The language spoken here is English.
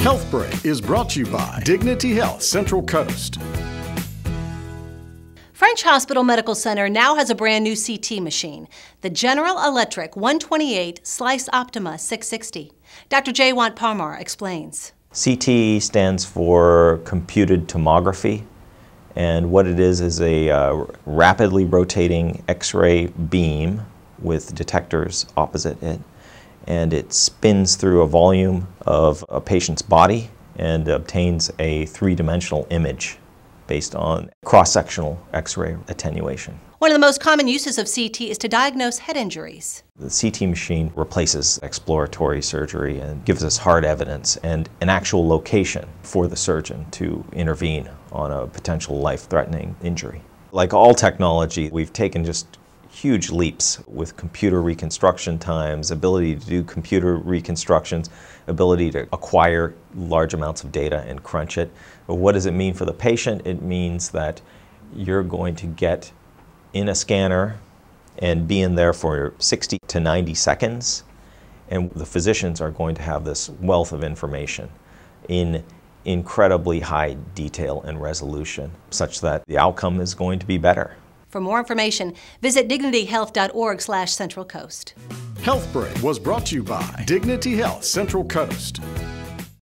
HealthBreak is brought to you by Dignity Health Central Coast. French Hospital Medical Center now has a brand new CT machine, the General Electric 128 Slice Optima 660. Dr. Jaywant Parmar explains. CT stands for computed tomography, and what it is a rapidly rotating X-ray beam with detectors opposite it, and it spins through a volume of a patient's body and obtains a three-dimensional image based on cross-sectional X-ray attenuation. One of the most common uses of CT is to diagnose head injuries. The CT machine replaces exploratory surgery and gives us hard evidence and an actual location for the surgeon to intervene on a potential life-threatening injury. Like all technology, we've taken just huge leaps with computer reconstruction times, ability to do computer reconstructions, ability to acquire large amounts of data and crunch it. But what does it mean for the patient? It means that you're going to get in a scanner and be in there for 60 to 90 seconds, and the physicians are going to have this wealth of information in incredibly high detail and resolution, such that the outcome is going to be better. For more information, visit dignityhealth.org/Central Coast. HealthBreak was brought to you by Dignity Health Central Coast.